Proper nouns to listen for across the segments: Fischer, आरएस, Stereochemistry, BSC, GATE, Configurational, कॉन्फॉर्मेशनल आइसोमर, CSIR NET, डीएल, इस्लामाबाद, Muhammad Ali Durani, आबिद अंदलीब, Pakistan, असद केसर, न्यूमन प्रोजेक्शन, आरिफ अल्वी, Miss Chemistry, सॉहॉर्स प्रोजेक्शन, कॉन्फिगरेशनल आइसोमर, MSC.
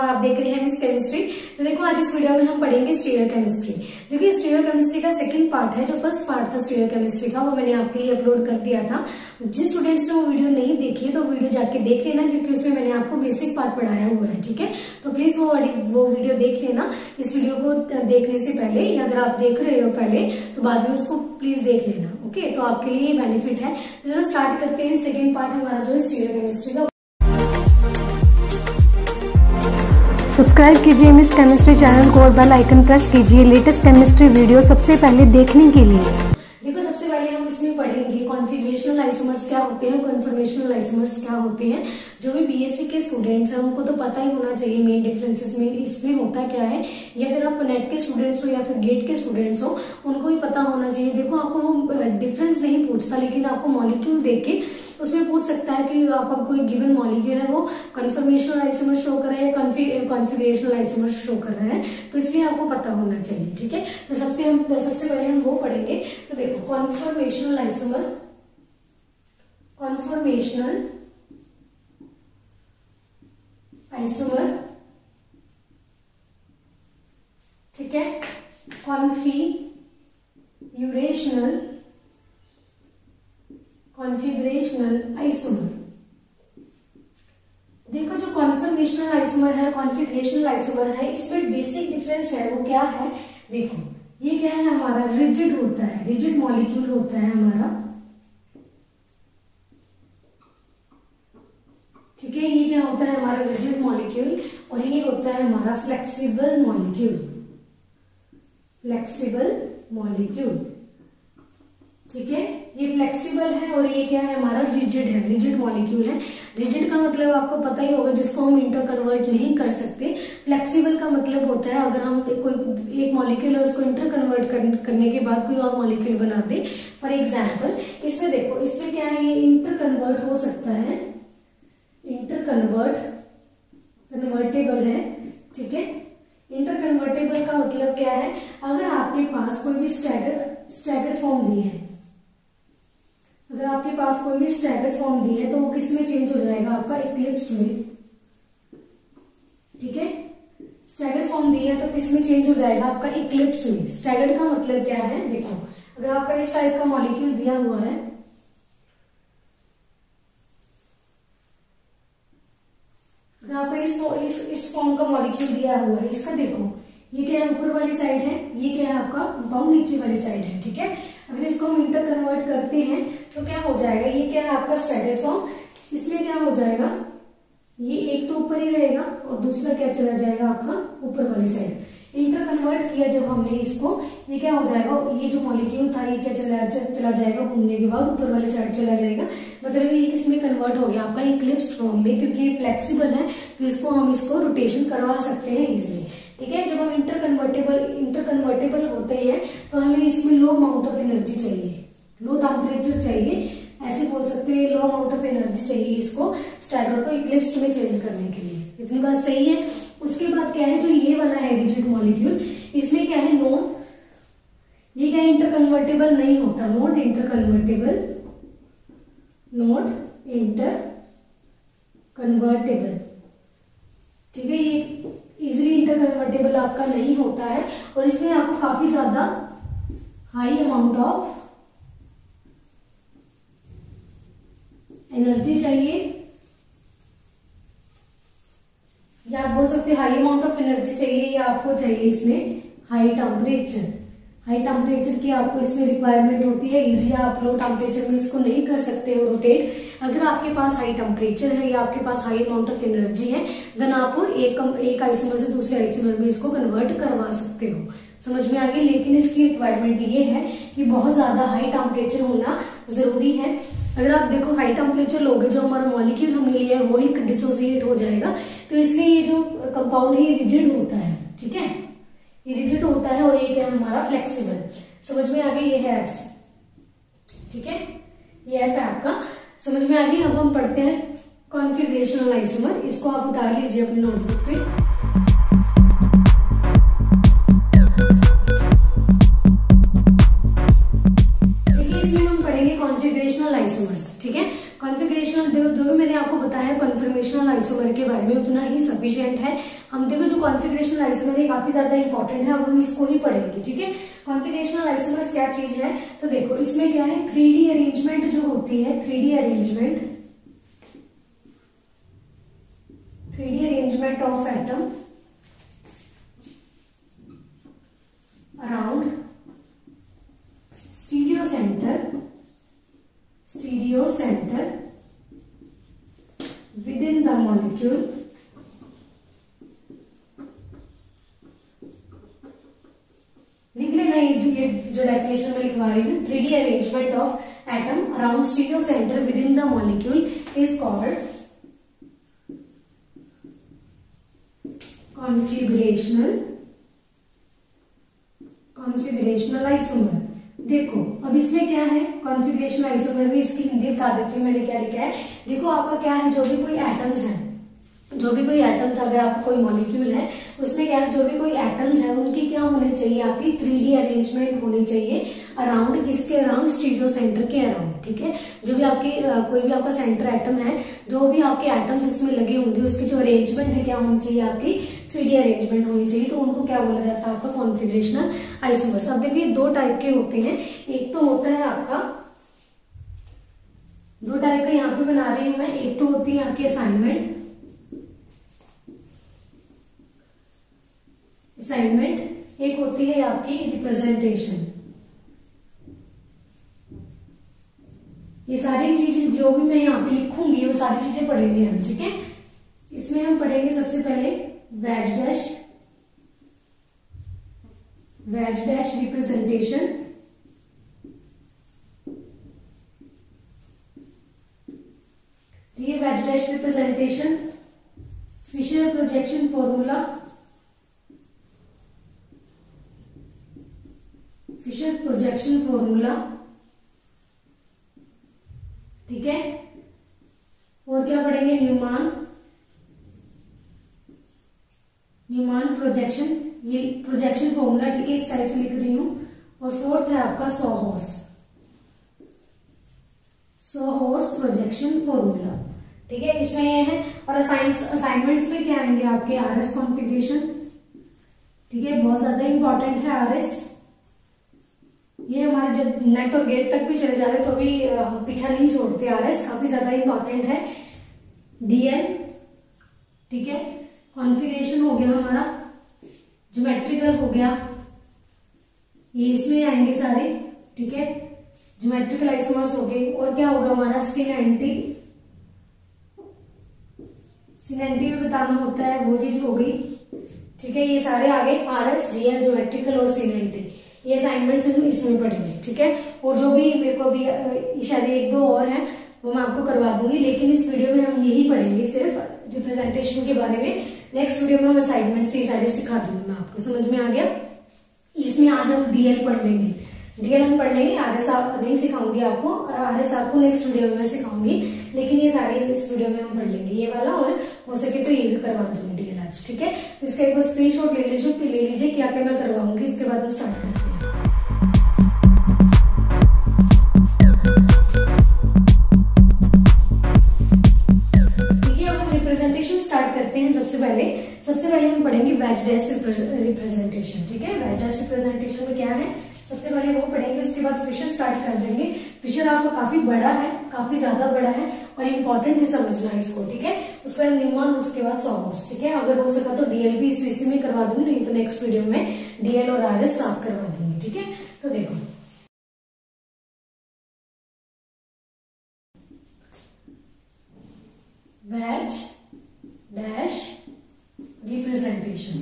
और आप देख रहे हैं मिस केमिस्ट्री। तो देखो आज इस वीडियो में हम पढ़ेंगे स्टीरियो केमिस्ट्री। देखिए स्टीरियो केमिस्ट्री का सेकंड पार्ट है, जो फर्स्ट पार्ट था स्टीरियो केमिस्ट्री का वो मैंने आपके लिए अपलोड कर दिया था। जिन स्टूडेंट्स ने वो वीडियो नहीं देखी है तो वीडियो जाके देख लेना, क्योंकि उसमें मैंने आपको बेसिक पार्ट पढ़ाया हुआ है, ठीक है। तो प्लीज वो वीडियो देख लेना इस वीडियो को देखने से पहले, या अगर आप देख रहे हो पहले तो बाद में उसको प्लीज देख लेना, ओके। तो आपके लिए बेनिफिट है। चलो स्टार्ट करते हैं सेकेंड पार्ट हमारा जो है स्टीरियो केमिस्ट्री का। सब्सक्राइब कीजिए मिस केमिस्ट्री चैनल को और बेल आइकन प्रेस कीजिए लेटेस्ट केमिस्ट्री वीडियो सबसे पहले देखने के लिए। देखो सबसे पहले हम इसमें पढ़ेंगे कॉन्फिगरेशनल आइसोमर्स क्या होते हैं, कॉन्फॉर्मेशनल आइसोमर्स क्या होते हैं। जो भी बीएससी के स्टूडेंट्स हैं उनको तो पता ही होना चाहिए मेन डिफरेंसेस में इसमें होता क्या है, या फिर आप नेट के स्टूडेंट्स हो या फिर गेट के स्टूडेंट्स हो उनको भी पता होना चाहिए। देखो आपको वो डिफरेंस नहीं पूछता, लेकिन आपको मॉलिक्यूल देके उसमें पूछ सकता है कि आपका कोई गिवन मॉलिक्यूल है वो कन्फॉर्मेशनल आइसोमर शो कर रहा है या कॉन्फिगरेशनल आइसोमर शो कर रहा है, तो इसलिए आपको पता होना चाहिए, ठीक है। तो सबसे पहले हम वो पढ़ेंगे। तो देखो कॉन्फॉर्मेशनल आइसोमर, कॉन्फॉर्मेशनल आइसोमर, ठीक है, कॉन्फिगरेशनल आइसोमर। देखो जो कॉन्फॉर्मेशनल आइसोमर है, कॉन्फिगरेशनल आइसोमर है, इसमें बेसिक डिफरेंस है वो क्या है। देखो ये क्या है हमारा रिजिड होता है, रिजिड मॉलिक्यूल होता है हमारा, ठीक है। ये क्या होता है हमारा रिजिड मॉलिक्यूल, और ये होता है हमारा फ्लेक्सिबल मॉलिक्यूल, ठीक है। ये फ्लेक्सिबल है और ये क्या है हमारा रिजिड है, रिजिड मॉलिक्यूल है। रिजिड का मतलब आपको पता ही होगा, जिसको हम इंटर कन्वर्ट नहीं कर सकते। फ्लेक्सिबल का मतलब होता है अगर हम कोई एक मॉलिक्यूल है उसको इंटर कन्वर्ट करने के बाद कोई और मॉलिक्यूल बना दे। फॉर एग्जाम्पल इसमें देखो, इसमें क्या है ये इंटर कन्वर्ट हो सकता है, इंटर कन्वर्टेबल है, ठीक है। इंटर कन्वर्टेबल का मतलब क्या है, अगर आपके पास कोई भी स्टैगर्ड फॉर्म दी है, अगर आपके पास कोई भी स्टैगर्ड फॉर्म दी है तो वो किस में चेंज हो जाएगा आपका इक्लिप्स में, ठीक है। स्टैगर्ड फॉर्म दी है तो किस में चेंज हो जाएगा आपका इक्लिप्स में। स्टैगर्ड का मतलब क्या है, देखो अगर आपका इस टाइप का मॉलिक्यूल दिया हुआ है, अगर आपका इस फॉर्म का मॉलिक्यूल दिया हुआ है, इसका देखो ये क्या है ऊपर वाली साइड है, ये क्या है आपका कंपाउंड नीचे वाली साइड है, ठीक है। अगर इसको हम इंटर कन्वर्ट करते हैं तो क्या हो जाएगा, ये क्या है आपका स्टैंडर्ड फॉर्म, इसमें क्या हो जाएगा ये एक तो ऊपर ही रहेगा और दूसरा क्या चला जाएगा आपका ऊपर वाली साइड। इंटर कन्वर्ट किया जब हमने इसको, ये क्या हो जाएगा, ये जो मॉलिक्यूल था ये क्या चला जाएगा घूमने के बाद ऊपर वाली साइड चला जाएगा, मतलब ये इसमें कन्वर्ट हो गया आपका इक्लिप्स फॉर्म में। क्योंकि ये फ्लेक्सिबल है तो इसको हम इसको रोटेशन करवा सकते हैं इजिली, ठीक है। जब हम इंटर कन्वर्टेबल होते हैं तो हमें इसमें लो अमाउंट ऑफ एनर्जी चाहिए, लो टेम्परेचर चाहिए, ऐसे बोल सकते हैं लो अमाउंट ऑफ एनर्जी चाहिए इसको स्टैगर्ड को इक्लिप्स में चेंज करने के लिए। इतनी बात सही है। उसके बाद क्या है जो ये वाला है रिजिड मॉलिक्यूल, इसमें क्या है नॉन, ये क्या इंटर कन्वर्टेबल नहीं होता, नॉट इंटर कन्वर्टेबल, ठीक है। ये इजिली इंटर कन्वर्टेबल आपका नहीं होता है और इसमें आपको काफी ज्यादा हाई अमाउंट ऑफ एनर्जी चाहिए, या आप बोल सकते हैं हाई अमाउंट ऑफ एनर्जी चाहिए, या आपको चाहिए इसमें हाई टेम्परेचर की आपको इसमें रिक्वायरमेंट होती है। इजिली आप लो टेम्परेचर में इसको नहीं कर सकते हो रोटेट। अगर आपके पास हाई टेम्परेचर है या आपके पास हाई अमाउंट ऑफ एनर्जी है देन आप एक आइसोमर से दूसरे आइसोमर में इसको कन्वर्ट करवा सकते हो, समझ में आ गई। लेकिन इसकी रिक्वायरमेंट ये है कि बहुत ज्यादा हाई टेम्परेचर होना जरूरी है। अगर आप देखो हाई टेम्परेचर लोगे जो हमारा मॉलिक्यूल हमने लिया है वो ही डिसोसिएट हो जाएगा, तो इसलिए ये जो कंपाउंड है रिजिड होता है, ठीक है, रिजिड होता है। और ये क्या है हमारा फ्लेक्सिबल, समझ में आ गई। ये है एफ, ठीक है, ये एफ है आपका, समझ में आ गई। अब हम पढ़ते हैं कॉन्फिगरेशनल आइसोमर, इसको आप उतार लीजिए अपने नोटबुक पे। जो भी मैंने आपको बताया कॉन्फॉर्मेशनल आइसोमर के बारे में उतना ही सफिशिएंट है। हम देखो जो कॉन्फिगरेशनल आइसोमर है काफी ज्यादा इंपॉर्टेंट है, अब हम इसको ही पढ़ेंगे। ठीक है, कॉन्फिगरेशनल आइसोमर्स क्या चीज है तो देखो इसमें क्या है, 3D अरेंजमेंट जो होती है, 3D arrangement of atom around stereo centre within the molecule निकलेगा। ये जो डेफिनेशन में लिखवा रही हूँ, 3D arrangement of atom around stereo centre within the molecule is called कॉन्फिगरेशनल आइसोमर। देखो अब इसमें क्या है, कॉन्फिगरेशन आइसोमर में इसकी हिंदी बता देती हूँ मैंने क्या लिखा है। देखो आपका क्या है, जो भी कोई एटम्स अगर आपका कोई मॉलिक्यूल है उसमें क्या है, जो भी कोई एटम्स है उनकी क्या होने चाहिए, आपकी 3D अरेंजमेंट होनी चाहिए अराउंड, किसके अराउंड, स्टीरियो सेंटर के अराउंड। ठीक है, जो भी आपके कोई भी आपका सेंटर एटम है, जो भी आपके एटम्स उसमें लगे होंगे उसकी जो अरेंजमेंट है क्या होनी चाहिए, आपकी 3D अरेंजमेंट होनी चाहिए। तो उनको क्या बोला जाता है, आपका कॉन्फिगरेशनल आइसोमर्स। अब देखिए दो टाइप के होते हैं, एक तो होता है आपका, दो टाइप का यहाँ पे बना रही हूं मैं, एक तो होती है आपकी असाइनमेंट, एक होती है आपकी रिप्रेजेंटेशन। ये सारी चीजें जो भी मैं यहाँ पे लिखूंगी वो सारी चीजें पढ़ेंगे हम। ठीक है, इसमें हम पढ़ेंगे सबसे पहले वैज डैश रिप्रेजेंटेशन, ये wedge dash representation, Fischer projection formula, ठीक है, और क्या पढ़ेंगे, न्यूमैन प्रोजेक्शन, ये प्रोजेक्शन फॉर्मूला। ठीक है, इस टाइप से लिख रही हूं। और फोर्थ है आपका सो हॉर्स प्रोजेक्शन फॉर्मूला। ठीक है, इसमें ये है। और असाइनमेंट्स में क्या आएंगे आपके, आरएस कॉन्फिगरेशन। ठीक है, बहुत ज्यादा इंपॉर्टेंट है आरएस, ये हमारे जब नेट और गेट तक भी चले जा रहे तो भी हम पीछा नहीं छोड़ते, आरएस काफी ज्यादा इंपॉर्टेंट है। डीएल, ठीक है, कॉन्फिगरेशन हो गया हमारा, ज्योमेट्रिकल हो गया, ये इसमें आएंगे सारे। ठीक है, ज्योमेट्रिकल आइसोमर्स हो गए। और क्या होगा हमारा, सिनेंटी बताना होता है, वो चीज हो गई। ठीक है, ये सारे आगे आरएस, डीएल, ज्योमेट्रिकल और सिनेंटी, ये असाइनमेंट से इसमें पढ़ेंगे। ठीक है, और जो भी मेरे को अभी शायद एक दो और हैं वो मैं आपको करवा दूंगी, लेकिन इस वीडियो में हम यही पढ़ेंगे सिर्फ रिप्रेजेंटेशन के बारे में। नेक्स्ट वीडियो में हम असाइनमेंट से ये सारे सिखा दूंगी मैं आपको। समझ में आ गया, इसमें आज हम डीएल पढ़ लेंगे, डीएल हम पढ़ लेंगे, आरएस आप नहीं सिखाऊंगी आपको, और आरएस आपको नेक्स्ट वीडियो में सिखाऊंगी, लेकिन ये सारे इस वीडियो में हम पढ़ लेंगे, ये वाला, और हो सके तो ये भी करवा दूंगी डीएल आज। ठीक है, तो इसका एक बार स्क्रीनशॉट ले लीजिए क्या क्या मैं करवाऊंगी, उसके बाद हम स्टार्ट करेंगे। सबसे पहले हम पढ़ेंगे बैच डैश रिप्रेजेंटेशन। ठीक है, बैच डैश रिप्रेजेंटेशन में क्या है, सबसे पहले वो पढ़ेंगे, उसके बाद फिशर स्टार्ट कर देंगे। फिशर आपको काफी बड़ा है, काफी ज्यादा बड़ा है और इम्पोर्टेंट है समझना इसको। ठीक है, उसके बाद न्यूमन, उसके बाद सॉमर्स। ठीक है, अगर हो सका तो डीएल भी इस विषय में करवा दूंगी, नहीं तो नेक्स्ट वीडियो में डीएल और आरएस साफ करवा दूंगी। ठीक है, तो देखो बैच डैश रिप्रेजेंटेशन।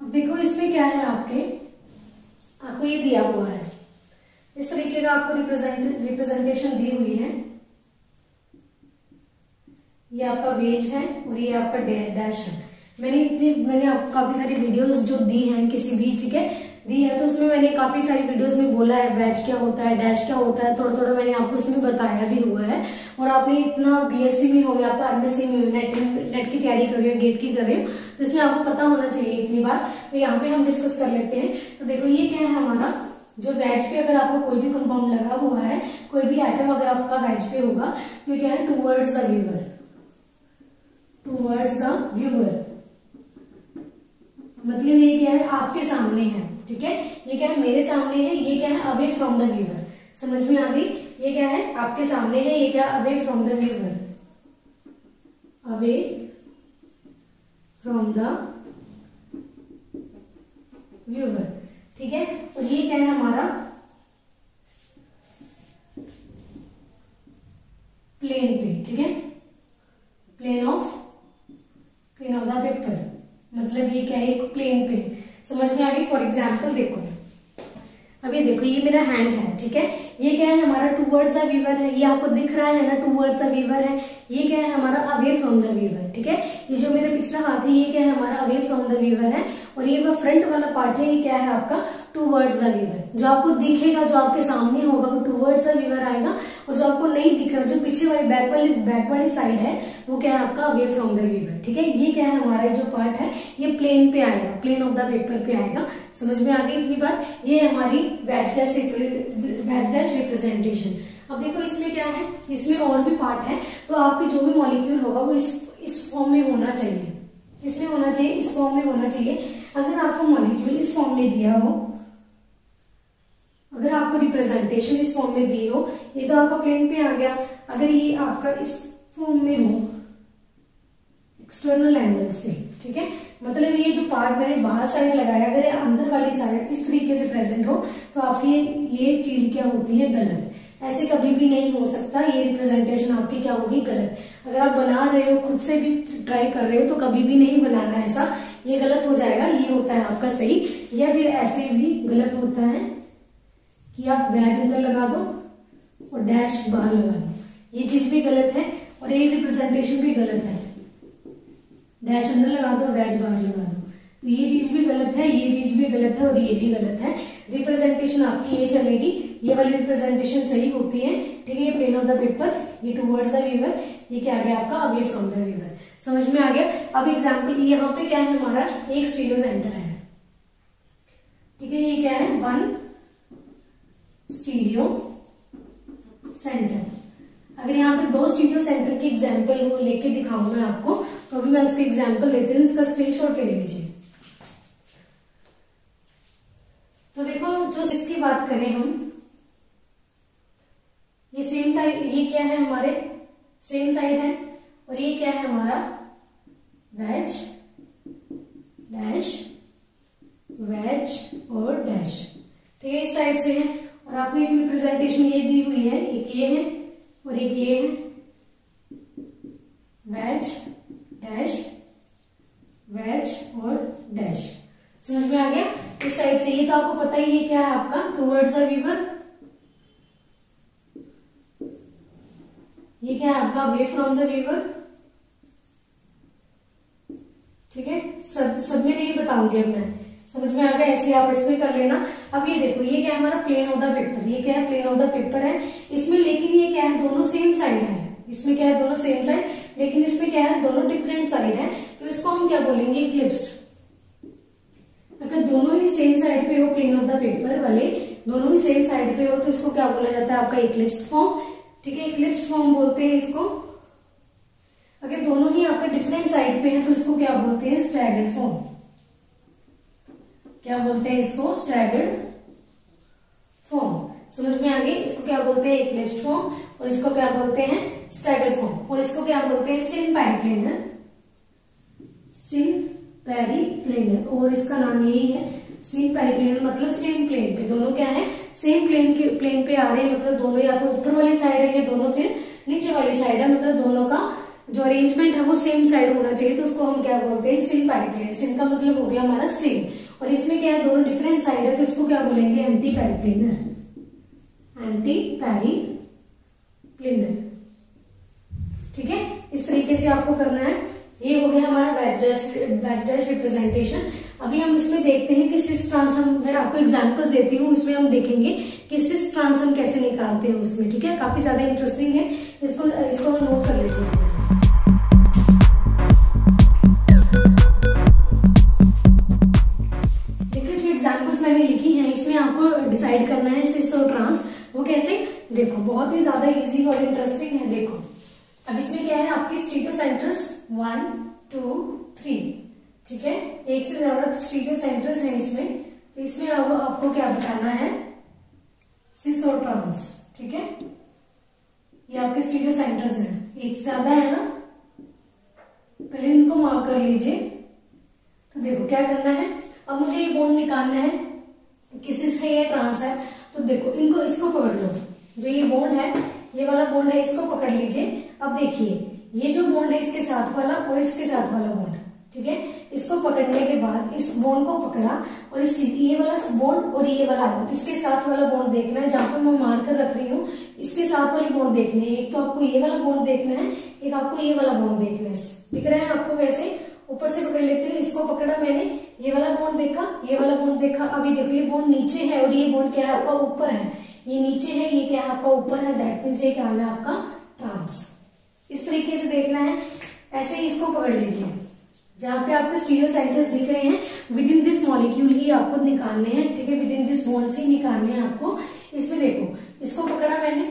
अब देखो इसमें क्या है, आपको ये दिया हुआ है, इस तरीके का आपको रिप्रेजेंटेशन दी हुई है। ये आपका वेज है और ये आपका डैश है। मैंने आपको काफी सारी वीडियोस जो दी हैं किसी भी, ठीक है, दी है, तो उसमें मैंने काफी सारी वीडियोस में बोला है बैच क्या होता है, डैश क्या होता है, थोड़ा थोड़ा मैंने आपको इसमें बताया भी हुआ है। और आपने इतना बीएससी में हो या आपका एमएससी में हो, नेट की तैयारी कर रहे हो, गेट की कर रहे हो, तो इसमें आपको पता होना चाहिए इतनी बार। तो यहाँ पे हम डिस्कस कर लेते हैं। तो देखो ये क्या है हमारा, जो वेज पे अगर आपको कोई भी कंपाउंड लगा हुआ है, कोई भी आइटम अगर आपका वेज पे होगा, जो क्या है towards the viewer, towards the viewer मतलब ये क्या है आपके सामने है, ठीक है, ये क्या है मेरे सामने है, ये क्या है अवे फ्रॉम द व्यूअर, समझ में आ गई, ये क्या है आपके सामने है, ये क्या away from the viewer, away from the viewer, ठीक है, और ये क्या है हमारा प्लेन पे, ठीक है, प्लेन ऑफ द वेक्टर मतलब ये क्या है एक प्लेन पे, समझ में आ गई। फॉर एग्जाम्पल देखो, अब ये देखो ये मेरा हैंड है, ठीक है, ये क्या है हमारा टूवर्ड्स द व्यूअर है, ये आपको दिख रहा है ना टूवर्ड्स द व्यूअर है, ये क्या है हमारा अवे फ्रॉम द व्यूअर, ठीक है, ये जो मेरा पिछला हाथ है ये क्या है हमारा अवे फ्रॉम द व्यूअर है, और ये जो फ्रंट वाला पार्ट है ये क्या है आपका टूवर्ड्स द व्यूअर, जो आपको दिखेगा जो आपके सामने होगा वो टूवर्ड्स द व्यूअर आएगा, और जो आपको नहीं दिख रहा जो पीछे वाली बैक वाली साइड है वो क्या है आपका अवे फ्रॉम द व्यूअर, ठीक है, ये क्या है हमारा जो पार्ट है ये प्लेन पे आएगा, प्लेन ऑफ द पेपर पे आएगा, समझ में आ गई इतनी बात। ये हमारी बैच डैश रिप्रेजेंटेशन। अब देखो इसमें क्या है, इसमें और भी पार्ट है, तो आपके जो भी मॉलिक्यूल होगा वो इस फॉर्म में होना चाहिए, इसमें होना चाहिए, इस फॉर्म में होना चाहिए। अगर आपको मॉलिक्यूल इस फॉर्म में दिया हो, अगर आपको रिप्रेजेंटेशन इस फॉर्म में दी हो, ये तो आपका प्लेन पे आ गया, अगर ये आपका इस फॉर्म में हो एक्सटर्नल एंगल्स पे, ठीक है, मतलब ये जो पार्ट मैंने बाहर साइड लगाया अगर ये अंदर वाली साइड इस तरीके से प्रेजेंट हो तो आपकी ये चीज क्या होती है गलत, ऐसे कभी भी नहीं हो सकता, ये रिप्रेजेंटेशन आपकी क्या होगी गलत। अगर आप बना रहे हो, खुद से भी ट्राई कर रहे हो तो कभी भी नहीं बनाना ऐसा, ये गलत हो जाएगा, ये होता है आपका सही, या फिर ऐसे भी गलत होता है कि आप बैच अंदर लगा दो और डैश बाहर लगा दो, ये चीज भी गलत है, और ये रिप्रेजेंटेशन भी गलत है, डैश अंदर लगा दो और बैच बाहर लगा दो, तो ये चीज भी गलत है, ये चीज भी गलत है, और ये भी गलत है। रिप्रेजेंटेशन आपकी ये चलेगी, ये वाली रिप्रेजेंटेशन सही होती है, ठीक है, ये प्लेन ऑफ द पेपर, ये टूवर्ड्स द व्यूअर, ये क्या आ गया आपका अवे फ्रॉम द व्यूअर, समझ में आ गया। अब एग्जाम्पल यहाँ पे क्या है हमारा एक स्टीरियो सेंटर है, ठीक है, ये क्या है वन स्टीरियो सेंटर। अगर यहाँ पे दो स्टीरियो सेंटर की एग्जाम्पल लेके दिखाऊं मैं आपको, तो अभी मैं उसके एग्जाम्पल लेती हूँ, इसका स्क्रीनशॉट ले लीजिए। तो देखो जो इसकी बात करें हम, ये सेम टाइप, ये क्या है हमारे सेम साइड है, और ये क्या है हमारा वेज और डैश, ठीक है, इस टाइप से है, और आपको एक रिप्रेजेंटेशन ये दी हुई है, एक ये है और एक ये है, वेज और डैश, समझ में आ गया इस टाइप से। ये तो आपको पता ही है क्या है आपका टूवर्ड्स द व्यूअर, ये क्या है आपका अवे फ्रॉम द व्यूअर, ठीक है, सब में नहीं बताऊंगी अब मैं, समझ में आ गया, ऐसे आप इसमें कर लेना। अब ये देखो ये क्या है हमारा प्लेन ऑफ द पेपर, ये क्या है प्लेन ऑफ द पेपर है, इसमें लेकिन ये क्या है दोनों सेम साइड है, इसमें क्या है दोनों सेम साइड, लेकिन इसमें क्या है दोनों डिफरेंट साइड है, तो इसको हम क्या बोलेंगे इक्लिप्स्ड। अगर दोनों ही सेम साइड पे हो, प्लेन ऑफ द पेपर वाले दोनों ही सेम साइड पे हो तो इसको क्या बोला जाता है आपका इक्लिप्स्ड फॉर्म, ठीक है, इक्लिप्स्ड फॉर्म बोलते हैं इसको। अगर दोनों ही आपका डिफरेंट साइड पे है तो इसको क्या बोलते हैं स्टैगर्ड फॉर्म, क्या बोलते हैं इसको स्टैगर्ड फॉर्म, समझ में आ गई, इसको क्या बोलते हैं इक्लिप्स्ड फॉर्म, और इसको क्या बोलते हैं स्टैगर्ड फॉर्म, और इसको क्या बोलते हैं सिन पैरीप्लेनर, और इसका नाम यही है सिन पैरीप्लेनर, मतलब सेम प्लेन पे, दोनों क्या है सेम प्लेन पे आ रहे हैं, मतलब दोनों या तो ऊपर वाली साइड है या दोनों फिर नीचे वाली साइड है, मतलब दोनों का जो अरेंजमेंट है वो सेम साइड होना चाहिए, तो उसको हम क्या बोलते हैं सिन पैरीप्लेनर। सिन का मतलब हो गया हमारा सेम, और इसमें क्या है दोनों डिफरेंट साइड है तो इसको क्या बोलेंगे एंटी पैरीप्लेनर, ठीक है, इस तरीके से आपको करना है। ये हो गया हमारा बैच डैश रिप्रेजेंटेशन। अभी हम इसमें देखते हैं कि सिस ट्रांसफॉर्म, मैं आपको एग्जांपल्स देती हूँ, उसमें हम देखेंगे कि सिस ट्रांसफॉर्म कैसे निकालते हैं उसमें, ठीक है, काफी ज्यादा इंटरेस्टिंग है, इसको हम नोट कर लेते हैं। ज्यादा इजी और इंटरेस्टिंग है। देखो अब इसमें क्या है, आपके स्टीरियोसेंटर्स 1 2 3, ठीक है, एक से ज्यादा स्टीरियोसेंटर्स हैं इसमें। तो इसमें अब आपको क्या बताना है, सिस और ट्रांस, ठीक है, ये आपके स्टीरियोसेंटर्स हैं, एक से ज्यादा है ना। पहले इनको मार्क कर लीजिए। तो देखो क्या करना है, अब मुझे ये बॉन्ड निकालना है किसी से ये ट्रांस है। तो देखो इनको, इसको पकड़ लो, जो ये बॉन्ड है, ये वाला बॉन्ड है, इसको पकड़ लीजिए। अब देखिए ये जो बॉन्ड है इसके साथ वाला और इसके साथ वाला बॉन्ड, ठीक है, इसको पकड़ने के बाद इस बॉन्ड को पकड़ा और इस ये वाला बॉन्ड और ये वाला बॉन्ड, इसके साथ वाला बॉन्ड देखना है, जहां पर मैं मार्कर रख रही हूँ इसके साथ वाली बॉन्ड देखनी है। एक तो आपको ये वाला बॉन्ड देखना है, एक आपको ये वाला बॉन्ड देखना है। दिख रहा है आपको कैसे, ऊपर से पकड़ लेते हो, इसको पकड़ा मैंने, ये वाला बॉन्ड देखा, ये वाला बॉन्ड देखा। अभी देखो ये बॉन्ड नीचे है और ये बॉन्ड क्या है आपका ऊपर है, ये नीचे है, ये क्या है आपका ऊपर है, दैट मींस ये क्या है आपका ट्रांस। इस तरीके से देखना है, ऐसे ही इसको पकड़ लीजिए, जहां पे आपको स्टीरियोसेंटर्स दिख रहे हैं विद इन दिस मॉलिक्यूल ही आपको निकालने हैं, ठीक है, विद इन दिस बॉन्ड से ही निकालने हैं आपको। इसमें देखो इसको पकड़ा मैंने,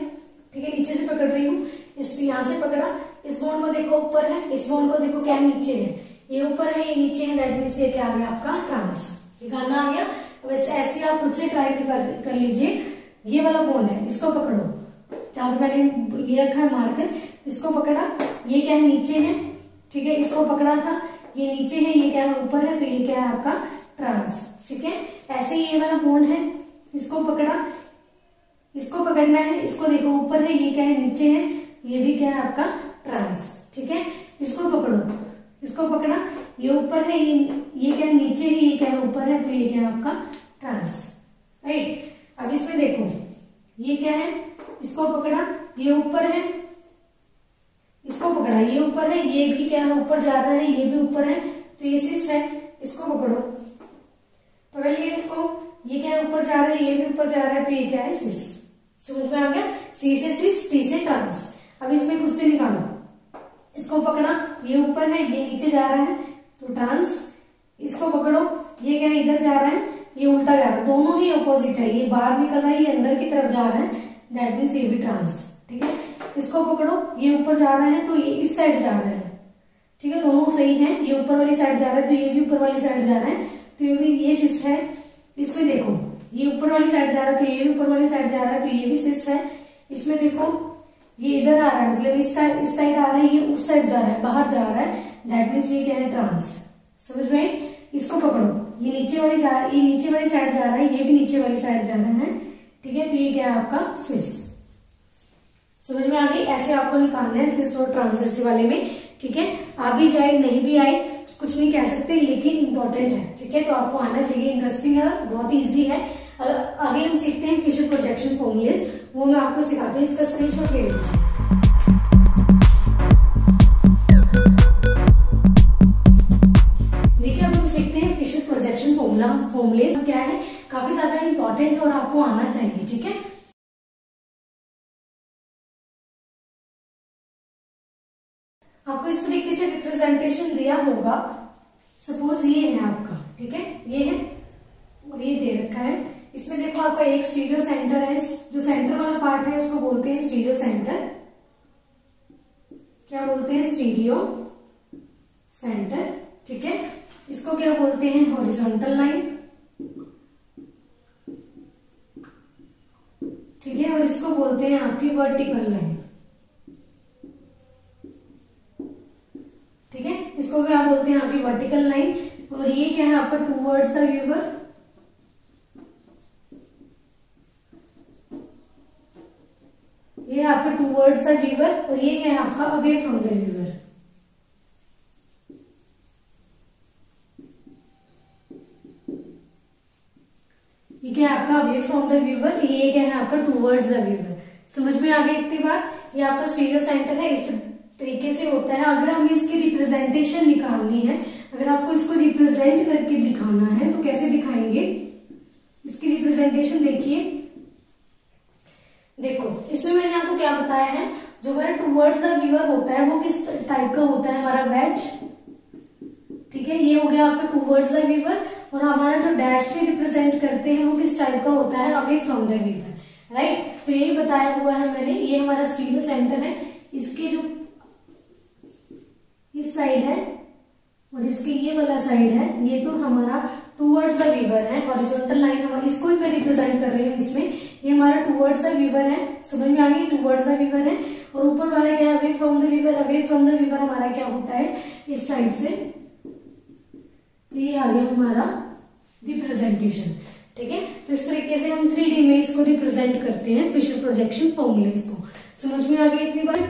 ठीक है, नीचे से पकड़ रही हूँ, इस यहाँ से पकड़ा, इस बॉन्ड को देखो ऊपर है, इस बॉन्ड को देखो क्या नीचे है, ये ऊपर है ये नीचे है, दैट मींस ये क्या आ गया आपका ट्रांस। निकालना आ गया। वैसे ऐसे आप खुद से ट्राई कर लीजिए। ये वाला बॉन्ड है, इसको पकड़ो, जहां मैंने ये रखा है मार्कर, इसको पकड़ा, ये क्या है नीचे है, ठीक है, इसको पकड़ा था, ये नीचे है, ये क्या है ऊपर है, तो ये क्या है आपका ट्रांस, ठीक है। ऐसे ही ये वाला बॉन्ड है, इसको पकड़ा, इसको पकड़ना है, इसको देखो ऊपर है, ये क्या है नीचे है, ये भी क्या है आपका ट्रांस, ठीक है। इसको पकड़ो, इसको पकड़ा, ये ऊपर है, ये क्या है नीचे है, ये क्या है ऊपर है, तो ये क्या है आपका ट्रांस, राइट। अब इसमें देखो ये क्या है, इसको पकड़ा, ये ऊपर है, इसको पकड़ा, ये ऊपर है, ये भी क्या है ऊपर जा रहा है, ये भी ऊपर है, तो ये सिस है, इसको पकड़ो, पकड़ लिए इसको, ये क्या है ऊपर जा रहा है, ये भी ऊपर जा रहा है, तो ये क्या है सिस। समझ में आ गया, सी से सिस, टी से ट्रांस। अब इसमें खुद से निकालो, इसको पकड़ा, ये ऊपर है, ये नीचे जा रहा है, तो ट्रांस। इसको पकड़ो, ये क्या है इधर जा रहा है, ये उल्टा जा रहा है, दोनों ही अपोजिट है, ये बाहर निकल रहा है, ये अंदर की तरफ जा रहा है, दैट मीन्स ये भी ट्रांस, ठीक है। इसको पकड़ो, ये ऊपर जा रहा है, तो ये इस साइड जा रहा है, ठीक है, दोनों सही है, ये ऊपर वाली साइड जा रहा है, तो ये भी ऊपर वाली साइड जा रहा है, तो ये भी ये सिस है। इसमें देखो ये ऊपर वाली साइड जा रहा है, तो ये भी ऊपर वाली साइड जा रहा है, तो ये भी सिस है। इसमें देखो ये इधर आ रहा है, मतलब इस साइड आ रहा है, ये उस साइड जा रहा है, बाहर जा रहा है, दैट मीन्स ये क्या है ट्रांस। समझ में। इसको पकड़ो, ये नीचे वाली ये नीचे वाली साइड जा रहा है, ये भी नीचे वाली साइड जा रहा है, ठीक है, तो ये क्या है आपका सिस। समझ में आ गई। ऐसे आपको निकालना है सिस और ट्रांस वाले में, ठीक है। आ भी जाए नहीं भी आए कुछ नहीं कह सकते, लेकिन इंपॉर्टेंट है, ठीक है, तो आपको आना चाहिए। इंटरेस्टिंग है, बहुत ईजी है। आगे हम सीखते हैं फिशर प्रोजेक्शन फॉर्मूलेस, वो मैं आपको सिखाती हूँ। इसका स्क्रीनशॉट ले लीजिए। देखिए अब हम सीखते हैं फिशर प्रोजेक्शन फॉर्मूलेस क्या है, काफी ज्यादा इंपॉर्टेंट है और आपको आना चाहिए, ठीक है। आपको इस तरीके से रिप्रेजेंटेशन दिया होगा, सपोज ये है आपका, ठीक है, ये है और ये दे रखा है। इसमें देखो आपका एक स्टीरियो सेंटर है, जो सेंटर वाला पार्ट है उसको बोलते हैं स्टीरियो सेंटर। क्या बोलते हैं? स्टीरियो सेंटर, ठीक है। इसको क्या बोलते हैं? हॉरिजॉन्टल लाइन, ठीक है, और इसको बोलते हैं आपकी वर्टिकल लाइन, ठीक है, इसको क्या बोलते हैं आपकी वर्टिकल लाइन। और ये क्या है आपका टूवर्ड्स द व्यूअर, ये है आपका टूवर्ड्स द व्यूअर, और ये क्या है आपका अवे फ्रॉम द व्यूअर, ये क्या है आपका अवे फ्रॉम द व्यूअर, ये क्या है आपका टूवर्ड्स द व्यूअर। समझ में आ गया। इतनी बार ये आपका स्टीरियो सेंटर है, इस तरीके से होता है। अगर हमें इसकी रिप्रेजेंटेशन निकालनी है, अगर आपको इसको रिप्रेजेंट करके दिखाना है, तो कैसे दिखाएंगे इसकी रिप्रेजेंटेशन? देखिए, देखो इसमें मैंने आपको क्या बताया है, जो हमारा टूवर्ड्स द व्यूअर होता है वो किस टाइप का होता है? हमारा वेज, ठीक है, ये हो गया आपका टूवर्ड्स द व्यूअर। और हमारा जो डैश से रिप्रेजेंट करते हैं वो किस टाइप का होता है? Away from the viewer. Right. तो यही बताया हुआ है मैंने, ये हमारा स्टीरियो सेंटर है, इसके जो इस साइड है और इसके ये वाला साइड है, ये तो हमारा टूवर्ड्स द वीवर है, हॉरिजॉन्टल लाइन हमारी, इसको ही मैं रिप्रेजेंट कर रही हूँ इसमें, ये हमारा टूवर्ड्स द वीवर है, समझ में आ गई, टूवर्ड्स द वीवर है। और ऊपर वाला क्या है, away from the viewer, away from the viewer हमारा क्या होता है इस साइड से। तो ये आ गया हमारा रिप्रेजेंटेशन, ठीक है। तो इस तरीके से हम 3D में इसको रिप्रेजेंट करते हैं फिशर प्रोजेक्शन फॉर्मूले को, समझ में आ गई इतनी बार।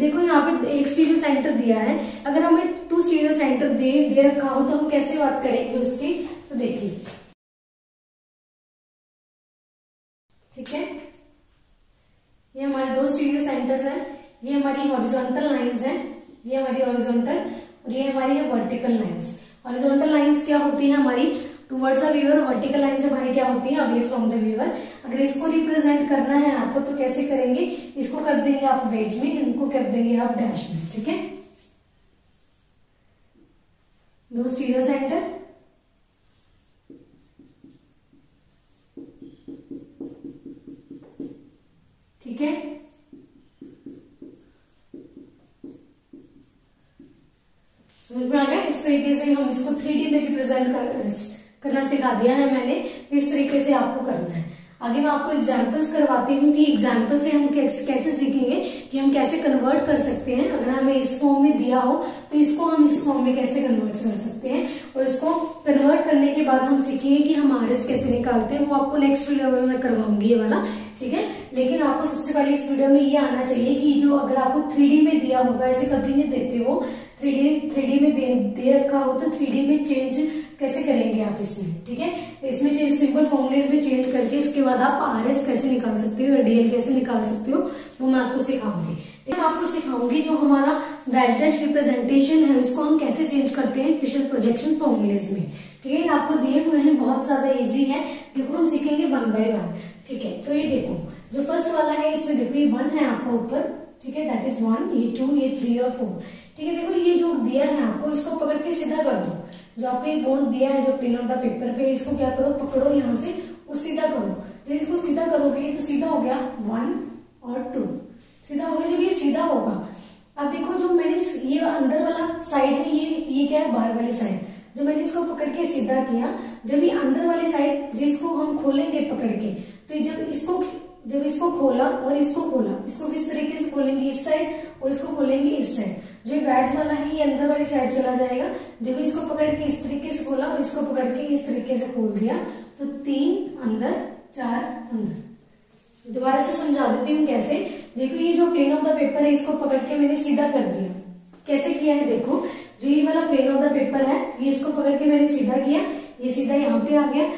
देखो यहाँ पे एक स्टीरियो सेंटर दिया है, अगर हमें 2 स्टीरियो सेंटर दे रखा हो तो हम कैसे बात करेंगे उसकी, तो देखिए, ठीक है, ये हमारे 2 स्टीरियो सेंटर्स हैं, ये हमारी हॉरिजॉन्टल लाइंस हैं, ये हमारी हॉरिजॉन्टल और ये हमारी है वर्टिकल लाइंस। हॉरिजॉन्टल लाइंस क्या होती है हमारी towards the viewer, vertical line से हमारी क्या होती है अवे फ्रॉम द व्यूअर। अगर इसको रिप्रेजेंट करना है आपको तो कैसे करेंगे, इसको कर देंगे आप वेज में, इनको कर देंगे आप डैश में, ठीक है। 2 स्टीरियो सेंटर, ठीक है, समझ में आ गया। इस तरीके से हम इसको 3D में रिप्रेजेंट करना सिखा दिया है मैंने, तो इस तरीके से आपको करना है। आगे मैं आपको एग्जाम्पल्स करवाती हूँ कि एग्जाम्पल से हम कैसे सीखेंगे कि हम कैसे कन्वर्ट कर सकते हैं, अगर हमें इस फॉर्म में दिया हो तो इसको हम इस फॉर्म में कैसे कन्वर्ट कर सकते हैं, और इसको कन्वर्ट करने के बाद हम सीखेंगे कि हम RS कैसे निकालते हैं, वो आपको नेक्स्ट वीडियो में मैं करवाऊंगी ये वाला, ठीक है। लेकिन आपको सबसे पहले इस वीडियो में ये आना चाहिए कि जो अगर आपको 3D में दिया होगा, ऐसे कभी नहीं देते हो, 3D में दे रखा हो तो 3D में चेंज कैसे करेंगे आप इसमें, ठीक है। इसमें चेंज सिंपल फॉर्मुलेज में चेंज करके उसके बाद आप RS कैसे निकाल सकते हो, DL कैसे निकाल सकते हो, वो मैं आपको सिखाऊंगी, ठीक है। आपको सिखाऊंगी जो हमारा डैश डैश रिप्रेजेंटेशन है उसको हम कैसे चेंज करते हैं फिशर प्रोजेक्शन फॉर्मुलेज में, ठीक है। आपको दिए हुए हैं, बहुत ज्यादा इजी है, देखो हम सीखेंगे 1 by 1, ठीक है। तो ये देखो जो फर्स्ट वाला है इसमें देखो ये 1 है आपका ऊपर, ठीक है, दैट इज 1, ये 2, ये 3 और 4, ठीक है। देखो ये जो दिया है आपको इसको पकड़ के सीधा कर दो, जो आपको ये बोर्ड दिया है जो पेन ऑफ द पेपर पे, इसको क्या करो, पकड़ो यहाँ से और सीधा करो। तो इसको सीधा करोगे तो सीधा हो गया 1 और 2, सीधा हो गया। जब ये सीधा होगा अब देखो जो मैंने ये अंदर वाला साइड है, ये क्या है बाहर वाली साइड, जो मैंने इसको पकड़ के सीधा किया, जब ये अंदर वाली साइड जिसको हम खोलेंगे पकड़ के, तो जब इसको खोला और इसको खोला, इसको किस तरीके से खोलेंगे इस साइड और इसको खोलेंगे इस साइड, जो वैज वाला है ये अंदर वाली साइड चला जाएगा। देखो इसको पकड़ के इस तरीके से खोला और इसको पकड़ के इस तरीके से खोल दिया, तो 3 अंदर 4 अंदर। दोबारा से समझा देती हूँ कैसे। देखो ये जो प्लेन ऑफ द पेपर है इसको पकड़ के मैंने सीधा कर दिया, कैसे किया है देखो, जो ये वाला प्लेन ऑफ द पेपर है ये इसको पकड़ के मैंने सीधा किया, ये सीधा यहाँ पे आ गया।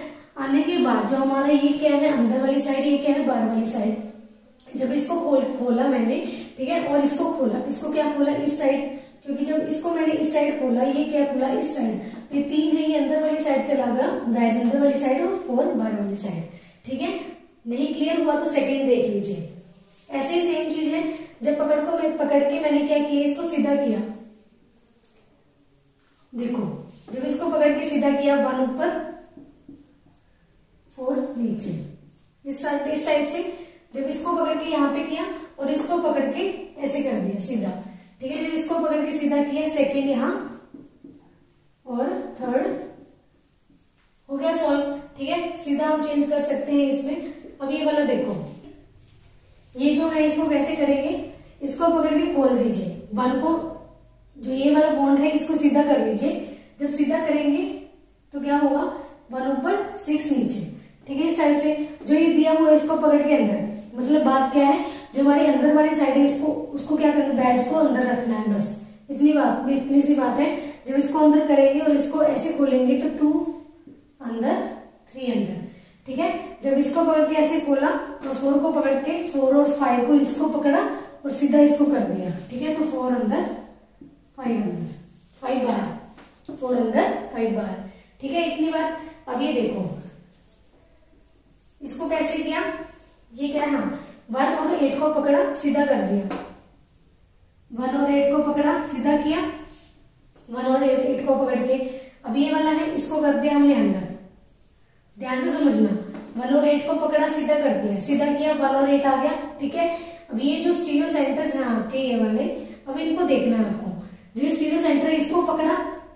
आने के बाद जो हमारा ये क्या है अंदर वाली साइड, ये क्या है बाहर वाली साइड, जब इसको खोला मैंने, ठीक है, और इसको खोला, इसको क्या खोला इस साइड, क्योंकि जब इसको मैंने इस साइड खोला ये क्या खोला इस साइड, तो ये 3 है ये अंदर वाली साइड चला गया, वैज अंदर वाली साइड और 4 बाहर वाली साइड, ठीक है। नहीं क्लियर हुआ तो सेकंड देख लीजिए। ऐसे ही सेम चीज है, जब पकड़ के मैंने क्या किया, इसको सीधा किया, देखो जब इसको पकड़ के सीधा किया 1 ऊपर 4 नीचे, इस टाइप से। जब इसको पकड़ के यहाँ पे किया और इसको पकड़ के ऐसे कर दिया सीधा, ठीक है। जब इसको पकड़ के सीधा किया, सेकंड यहाँ और थर्ड हो गया सॉल्व, ठीक है। सीधा हम चेंज कर सकते हैं इसमें। अब ये वाला देखो, ये जो है इसको कैसे करेंगे, इसको पकड़ के खोल दीजिए, 1 को जो ये वाला बॉन्ड है इसको सीधा कर लीजिए। जब सीधा करेंगे तो क्या होगा, 1 ऊपर 6 नीचे, ठीक है, इस टाइप से। जो ये दिया हुआ है इसको पकड़ के अंदर, मतलब बात क्या है, जो हमारी अंदर वाली साइड है इसको उसको क्या करना, बैच को अंदर रखना है, बस इतनी सी बात है। जब इसको अंदर करेंगे और इसको ऐसे खोलेंगे तो 2 अंदर 3 अंदर, ठीक है। जब इसको पकड़ के ऐसे खोला तो 4 को पकड़ के 4 और 5 को इसको पकड़ा और सीधा इसको कर दिया, ठीक है। तो 4 अंदर 5 अंदर, 5 बार, 4 अंदर 5 बार, ठीक है, इतनी बार। अब ये देखो इसको कैसे किया, ये क्या है, हाँ 1 और 8 को पकड़ा सीधा कर दिया, 1 और 8 को पकड़ा सीधा किया, 1 और 8 को पकड़ के अब ये वाला है इसको कर दिया हमने अंदर। ध्यान से समझना, वैलोरेट को पकड़ा, सीधा कर दिया, सीधा किया, वैलोरेट आ गया। ठीक है, अब ये जो स्टीरियो सेंटर्स हैं आपके ये वाले, अब इनको देखना है आपको। जो स्टीरियो सेंटर है इसको पकड़ा,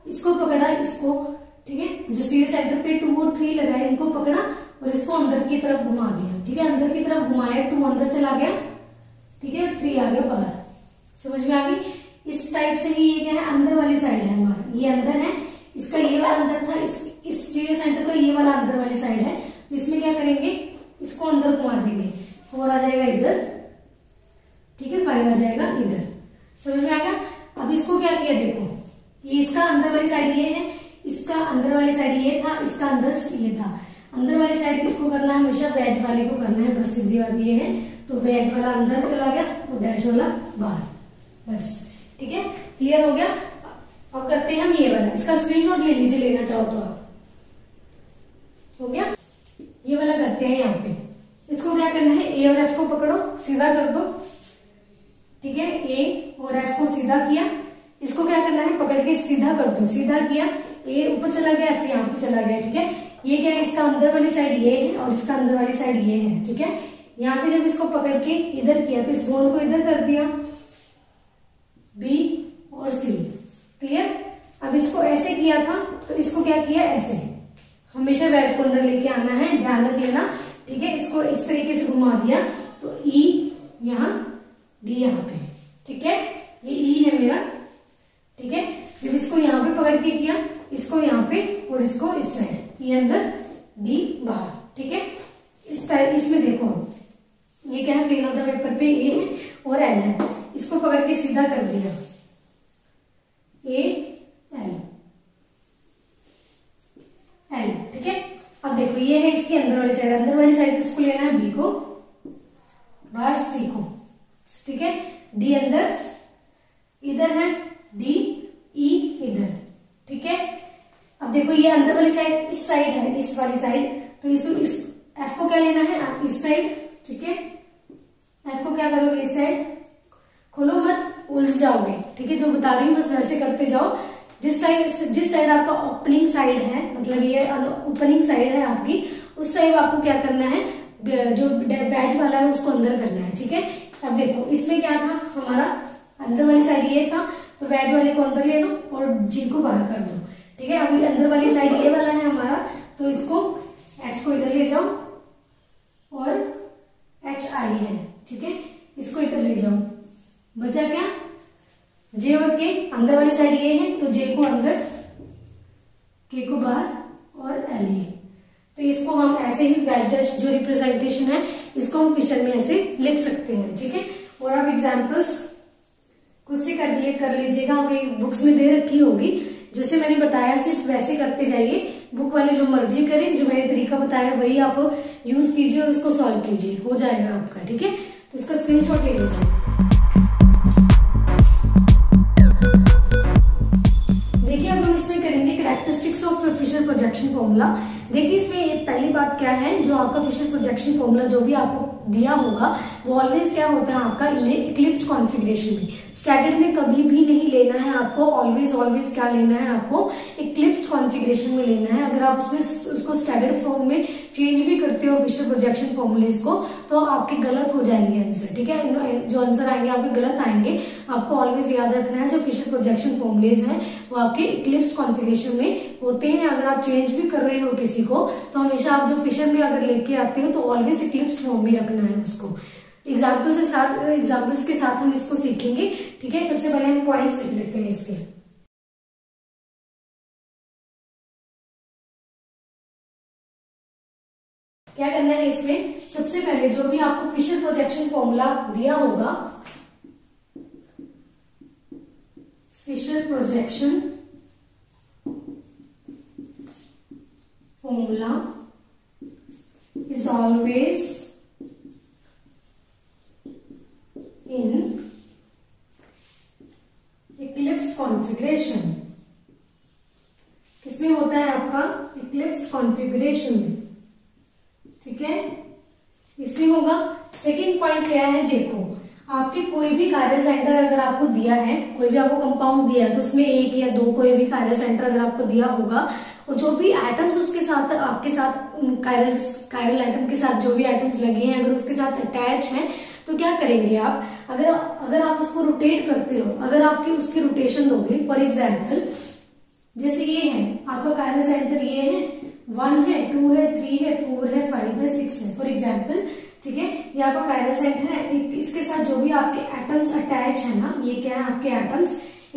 इसको पकड़ा, इसको, ठीक है, जो स्टीरियो सेंटर पे 2 और 3 लगाए इनको पकड़ा और इसको अंदर की तरफ घुमा दिया। ठीक है, अंदर की तरफ घुमाया, 2 अंदर चला गया, ठीक है, 3 आ गया बाहर। समझ में आ गई? इस टाइप से ही ये क्या है, अंदर वाली साइड है हमारा, ये अंदर है, इसका ये वाला अंदर था, इस स्टीरियो सेंटर का ये वाला अंदर वाली साइड है। इसमें क्या करेंगे, इसको अंदर घुमा देंगे, 4 आ जाएगा इधर, ठीक है, 5 आ जाएगा इधर। समझ में आएगा? अब इसको क्या किया, देखो ये इसका अंदर वाली साइड ये है, इसका अंदर वाली साइड ये था, इसका अंदर ये था। अंदर वाली साइड किसको करना है, हमेशा वेज वाले को करना है, प्रसिद्धिवाद ये है, तो वेज वाला अंदर चला गया और डैश वाला बाहर, बस। ठीक है, क्लियर हो गया। अब करते हैं हम ये वाला, इसका स्क्रीनशॉट ले लीजिए, लेना चाहो तो आप, हो गया। ये वाला करते हैं, यहाँ पे इसको क्या करना है, ए और एफ को पकड़ो, सीधा कर दो, ठीक है, ए और एफ को सीधा किया, इसको क्या करना है, पकड़ के सीधा कर दो, सीधा किया, ए ऊपर चला गया, एफ यहाँ पे चला गया। ठीक है, ये क्या है, इसका अंदर वाली साइड ये है और इसका अंदर वाली साइड ये है। ठीक है, यहाँ पे जब इसको पकड़ के इधर किया तो इस बॉन्ड को इधर कर दिया, बी और सी, क्लियर। अब इसको ऐसे किया था तो इसको क्या किया, ऐसे, हमेशा वेज को अंदर लेके आना है, ध्यान रख लेना। ठीक है, इसको इस तरीके से घुमा दिया तो ई यहाँ, डी यहाँ पे, ठीक है, ये ई है मेरा। ठीक है, जब इसको यहाँ पे पकड़ के किया, इसको यहाँ पे और इसको इस साइड, ये अंदर, डी बाहर। ठीक है, इस टाइप, इसमें देखो ये क्या है, प्लेन ऑफ द पेपर पे ए है और एल है, इसको पकड़ के सीधा कर दिया, ए एल एल। ठीक है, अब देखो ये है इसकी अंदर वाली साइड, अंदर वाली साइड इसको लेना है, बी को बाहर, सी को, ठीक है, डी अंदर, इधर है डी, ई इधर। ठीक है, अब देखो ये अंदर वाली साइड इस साइड है, इस वाली साइड, तो इस एफ को क्या लेना है, आप इस साइड, ठीक है, एफ को क्या करोगे, इस साइड, खोलो मत, उलझ जाओगे। ठीक है, जो बता रही हूँ बस वैसे करते जाओ। जिस साइड आपका ओपनिंग साइड है, मतलब ये ओपनिंग साइड है आपकी, उस टाइप आपको क्या करना है, जो बैच वाला है उसको अंदर करना है। ठीक है, अब देखो इसमें क्या था, हमारा अंदर वाली साइड ये था, तो बैच वाले को अंदर ले लो और जी को बाहर कर दो। ठीक है, अभी अंदर वाली साइड ये वाला है हमारा, तो इसको एच को इधर ले जाओ और एच आई है, ठीक है, इसको इधर ले जाओ, बचा क्या, जे और के। अंदर वाली साइड ये है तो जे को अंदर, के को बाहर और एल ये, तो इसको हम ऐसे ही बैच डैश जो रिप्रेजेंटेशन है इसको हम फिशर में ऐसे लिख सकते हैं। ठीक है, और आप एग्जांपल्स खुद से कर लीजिएगा, आपने बुक्स में दे रखी होगी, जैसे मैंने बताया सिर्फ वैसे करते जाइए, बुक वाले जो मर्जी करें, जो मैंने तरीका बताया वही आप यूज कीजिए और उसको सॉल्व कीजिए, हो जाएगा आपका। ठीक है, तो इसका स्क्रीनशॉट ले लीजिए। प्रोजेक्शन फॉर्मूला देखिए, इसमें पहली बात क्या है, जो आपका फिशर प्रोजेक्शन फॉर्मूला जो भी आपको दिया होगा वो ऑलवेज क्या होता है आपका, इक्लिप्स कॉन्फिगरेशन में, स्टैगर्ड में कभी भी नहीं लेना है आपको, ऑलवेज क्या लेना है आपको, इक्लिप्स कॉन्फिगरेशन में लेना है। अगर आप उसमें उसको स्टैगर्ड फॉर्म में चेंज भी करते हो फिशर प्रोजेक्शन फॉर्मूले को, तो आपके गलत हो जाएंगे आंसर। ठीक है, जो आंसर आएंगे आपके गलत आएंगे, आपको ऑलवेज याद रखना है जो फिशर प्रोजेक्शन फॉर्मूलेज हैं वो आपके इक्लिप्स कॉन्फिगरेशन में होते हैं। अगर आप चेंज भी कर रहे हो किसी को, तो हमेशा आप जो फिशर में अगर लेके आते हो तो ऑलवेज इक्लिप्स फॉर्म में रखना है उसको। एग्जाम्पल्स के साथ हम इसको सीखेंगे। ठीक है, सबसे पहले हम पॉइंट्स लिख लेते हैं इसके। क्या करना है इसमें, सबसे पहले जो भी आपको फिशर प्रोजेक्शन फॉर्मूला दिया होगा, Fischer projection formula is always in eclipse configuration, किसमें होता है आपका, eclipse configuration। ठीक है, इसमें होगा। सेकेंड पॉइंट क्या है, देखो आपके कोई भी कार्य सेंटर अगर आपको दिया है, कोई भी आपको कंपाउंड दिया है, तो उसमें 1 या 2 कोई भी कार्य सेंटर अगर आपको दिया होगा, और जो भी एटम्स उसके साथ आपके साथ कायरल एटम के साथ जो भी एटम्स लगे हैं अगर उसके साथ अटैच हैं तो क्या करेंगे आप, अगर आप उसको रोटेट करते हो, अगर आपकी उसकी रोटेशन दोगे, फॉर एग्जाम्पल जैसे ये है आपका कायरल सेंटर, ये है 1 है 2 है 3 है 4 है 5 है 6 है फॉर एग्जाम्पल, ठीक है, ये आपका कायरल सेंटर है। इसके साथ जो भी आपके एटम्स अटैच है ना, ये क्या है आपके एटम्स,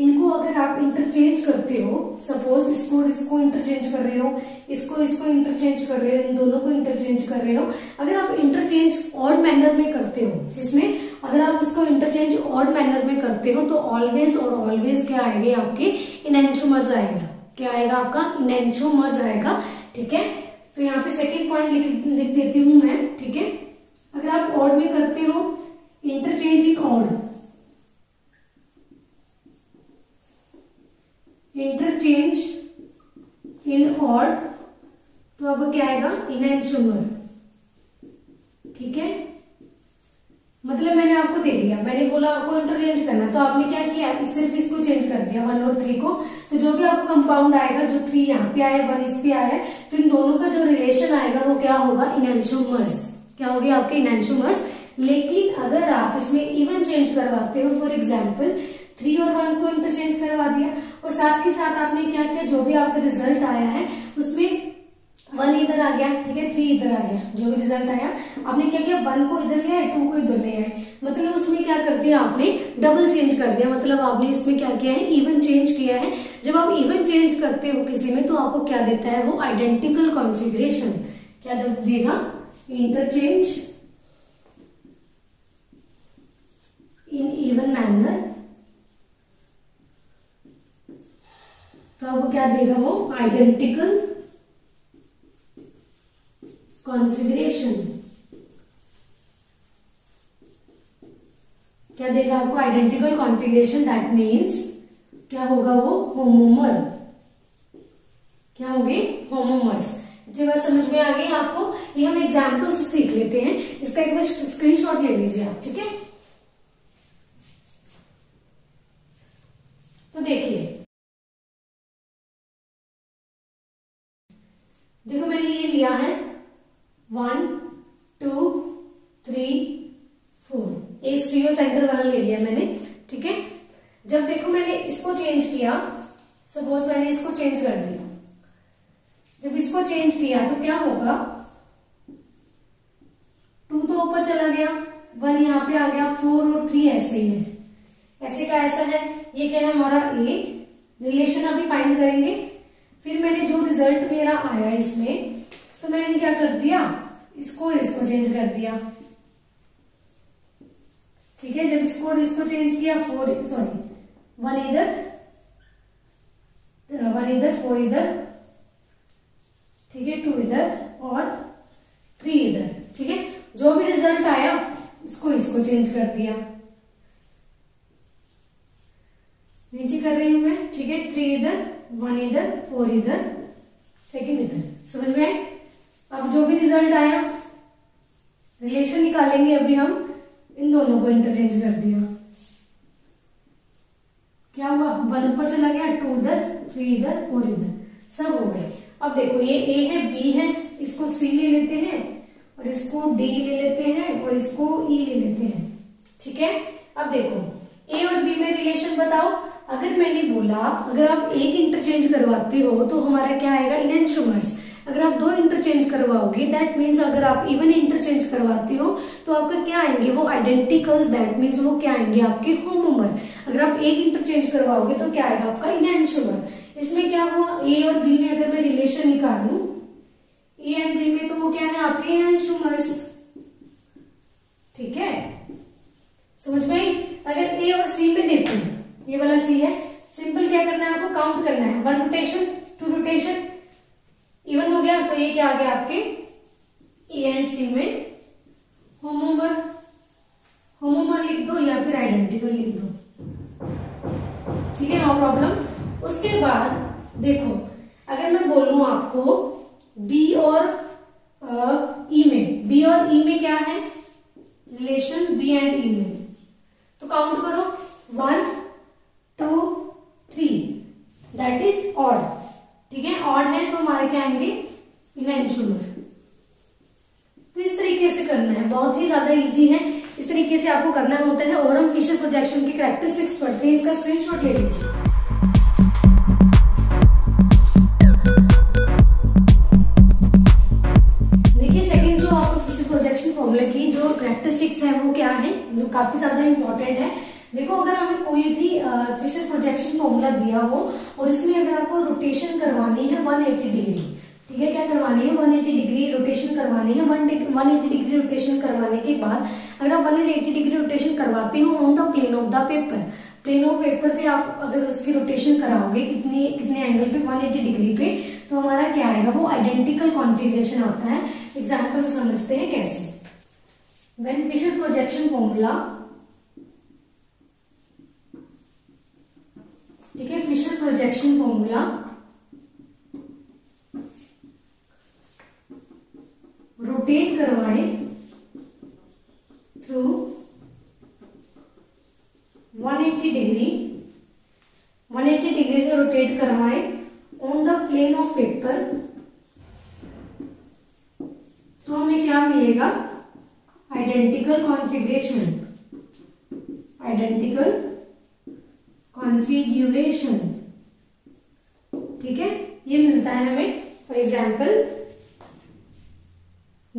इनको अगर आप इंटरचेंज करते हो, सपोज इसको इंटरचेंज कर रहे हो, इसको इंटरचेंज कर रहे हो, इन दोनों को इंटरचेंज कर रहे हो, अगर आप इंटरचेंज ऑड मैनर में करते हो, इसमें अगर आप उसको इंटरचेंज ऑड मैनर में करते हो तो ऑलवेज और ऑलवेज क्या आएंगे आपके इनएंशोमर्स आएगा, क्या आएगा आपका इनएंशोमर्स आएगा, ठीक है। तो यहाँ पे सेकेंड पॉइंट लिख देती हूँ मैं, ठीक है, अगर आप ऑड में करते हो interchange in odd, interchange in odd, तो अब क्या आएगा इनएंशोमर, ठीक है। मतलब मैंने आपको दे दिया, मैंने बोला आपको इंटरचेंज करना, तो आपने क्या किया, सिर्फ इसको चेंज कर दिया 1 और 3 को, तो जो भी आपको कंपाउंड आएगा, जो 3 यहाँ पे आया 1 इस पे आया, तो इन दोनों का जो रिलेशन आएगा वो क्या होगा इनएंशोमर्स, क्या होगी आपके इनएंशोमर्स। लेकिन अगर आप इसमें इवन चेंज करवाते हो, फॉर एग्जाम्पल 3 और 1 को इंटरचेंज करवा दिया और साथ के साथ आपने क्या किया, जो भी आपका रिजल्ट आया है उसमें 1 इधर आ गया, ठीक है, 3 इधर आ गया, जो भी रिजल्ट आया आपने क्या किया 1 को इधर ले आए, 2 को इधर ले आए, मतलब उसमें क्या कर दिया आपने डबल चेंज कर दिया, मतलब आपने इसमें क्या किया है इवन चेंज किया है। जब आप इवन चेंज करते हो किसी में तो आपको क्या देता है वो आइडेंटिकल कॉन्फिगरेशन, क्या देगा इंटरचेंज इन इवन मैनर, तो आपको क्या देगा वो आइडेंटिकल कॉन्फिगरेशन, क्या देगा आपको आइडेंटिकल कॉन्फिगरेशन, दैट मीन्स क्या होगा वो होमोमर, क्या होंगे होमोमर्स। इतनी बात समझ में आ गई आपको, ये हम एग्जाम्पल से सीख लेते हैं, इसका एक बार स्क्रीनशॉट ले लीजिए आप, ठीक है। तो देखो मैंने ये लिया है 1 2 3 4, एक स्टीरियो सेंटर वाला ले लिया मैंने, ठीक है। जब देखो मैंने इसको चेंज किया, सपोज मैंने इसको चेंज कर दिया, जब इसको चेंज किया तो क्या होगा 2 तो ऊपर चला गया, 1 यहाँ पे आ गया, 4 और 3 ऐसे ही है, ऐसे का ऐसा है, ये क्या है हमारा ए रिलेशन अभी फाइंड करेंगे। फिर मैंने जो रिजल्ट मेरा आया इसमें तो मैंने क्या कर दिया इसको चेंज कर दिया, ठीक है। जब इसको चेंज किया 1 इधर 1 इधर 4 इधर, ठीक है, 2 इधर और 3 इधर, ठीक है। जो भी रिजल्ट आया इसको चेंज कर दिया, नीचे कर रही हूं मैं, ठीक है, 3 इधर 1 इधर 4 इधर 2 इधर, समझ में। अब जो भी रिजल्ट आया रिलेशन निकालेंगे, अभी हम इन दोनों को इंटरचेंज कर दिया, क्या हुआ 1 ऊपर चला गया, 2 इधर 3 इधर 4 इधर, सब हो गए। अब देखो ये ए है, बी है, इसको सी ले लेते हैं और इसको डी ले लेते हैं और इसको ई ले लेते हैं, ठीक है। अब देखो ए और बी में रिलेशन बताओ, अगर मैंने बोला अगर आप एक इंटरचेंज करवाते हो तो हमारा क्या आएगा इनएंशोमर्स, अगर आप 2 इंटरचेंज करवाओगे दैट मीन्स अगर आप इवन इंटरचेंज करवाते हो तो आपका क्या आएंगे वो आइडेंटिकल, दैट मीन्स वो क्या आएंगे आपके होमोमर। अगर आप एक इंटरचेंज करवाओगे तो क्या आएगा आपका इनएंशोमर। इसमें क्या हुआ ए और बी में अगर मैं रिलेशन निकालू ए एंड बी में तो वो क्या है आपके इनएंशोमर्स, ठीक है, समझ में आई। अगर ए और सी में देखो, ये वाला सी है, सिंपल क्या करना है आपको काउंट करना है, 1 रोटेशन 2 रोटेशन इवन हो गया, तो ये क्या आ गया आपके ए एंड सी में होमोमर, होमोमर लिख दो या फिर आइडेंटिकल लिख दो, ठीक है, नो प्रॉब्लम। उसके बाद देखो अगर मैं बोलूं आपको बी और ई में, बी और ई में क्या है रिलेशन बी एंड ई में, तो काउंट करो 1 2 3 दैट इज ऑड, ठीक है, ऑड है तो हमारे क्या आएंगे इनएंशुलर। तो इस तरीके से करना है, बहुत ही ज्यादा इजी है, इस तरीके से आपको करना होता है। और हम फिशर प्रोजेक्शन की कैरेक्टरिस्टिक्स पढ़ते हैं, इसका स्क्रीनशॉट ले लीजिए। की जो कैरेक्टरिस्टिक्स है वो क्या है, जो काफी ज्यादा इंपॉर्टेंट है। देखो, अगर हमें कोई भी फिशर प्रोजेक्शन फॉर्मूला दिया हो और इसमें अगर आपको रोटेशन करवानी है 180 डिग्री, ठीक है, क्या करवानी है 180 डिग्री रोटेशन करवानी है। 180 डिग्री रोटेशन करवाने के बाद अगर आप 180 डिग्री रोटेशन करवाते हो on the plane of the paper, plane of paper पे आप अगर उसकी रोटेशन कराओगे कितने एंगल पे, 180 डिग्री पे, तो हमारा क्या आएगा, वो आइडेंटिकल कॉन्फिगरेशन आता है। एग्जाम्पल समझते हैं कैसे। When Fischer projection formula, ठीक है, Fischer projection formula rotate करवाए through 180 degree, 180 डिग्री से रोटेट करवाए on the plane of paper, तो हमें क्या मिलेगा, आइडेंटिकल कॉन्फिगरेशन, आइडेंटिकल कॉन्फिगरेशन, ठीक है, ये मिलता है हमें। फॉर एग्जाम्पल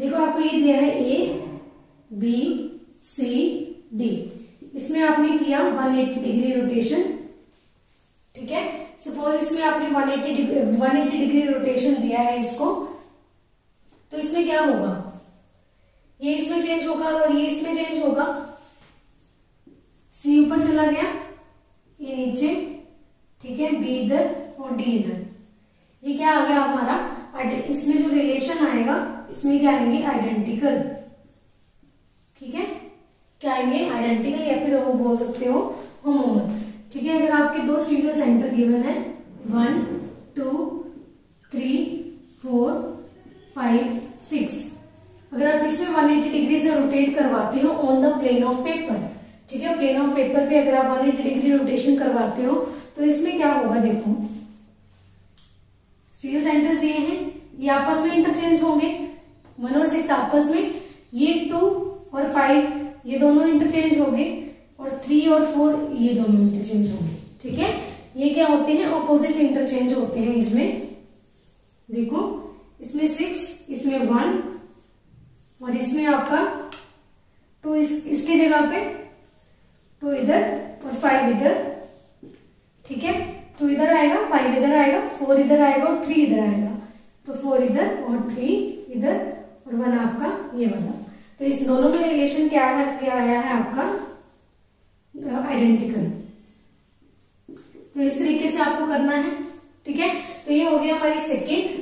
देखो, आपको ये दिया है ए बी सी डी, इसमें आपने किया 180 डिग्री रोटेशन, ठीक है। सपोज इसमें आपने 180 डिग्री रोटेशन दिया है इसको, तो इसमें क्या होगा, ये इसमें चेंज होगा और ये इसमें चेंज होगा। सी ऊपर चला गया, ये नीचे, ठीक है, बी इधर और डी इधर। ये क्या आ गया हमारा, इसमें जो रिलेशन आएगा, इसमें क्या आएंगे आइडेंटिकल, ठीक है, क्या आएंगे आइडेंटिकल, या फिर वो बोल सकते हो होमोमर, ठीक है। अगर आपके दो स्टीरियो सेंटर गिवन है 1 2 3 4 5 6, अगर आप इसमें 180 डिग्री से रोटेट करवाते हो on the plane of paper, ठीक है, प्लेन ऑफ पेपर पे अगर आप 180 डिग्री रोटेशन करवाते हो तो इसमें क्या होगा, देखो स्टीरियो सेंटर्स ये हैं, ये आपस में इंटरचेंज होंगे, 1 और 6 आपस में, ये 2 और 5 ये दोनों इंटरचेंज होंगे, और 3 और 4 ये दोनों इंटरचेंज होंगे, ठीक है। ये क्या होते हैं, ऑपोजिट इंटरचेंज होते हैं। इसमें देखो, इसमें 6, इसमें 1 और इसमें आपका 2, इसके जगह पे 2 इधर और 5 इधर, ठीक है, 2 इधर आएगा, 5 इधर आएगा, 4 इधर आएगा और 3 इधर आएगा, तो 4 इधर और 3 इधर और 1 आपका ये वाला। तो इस दोनों का रिलेशन क्या आया है आपका, आइडेंटिकल। तो इस तरीके से आपको करना है, ठीक है। तो ये हो गया हमारी सेकेंड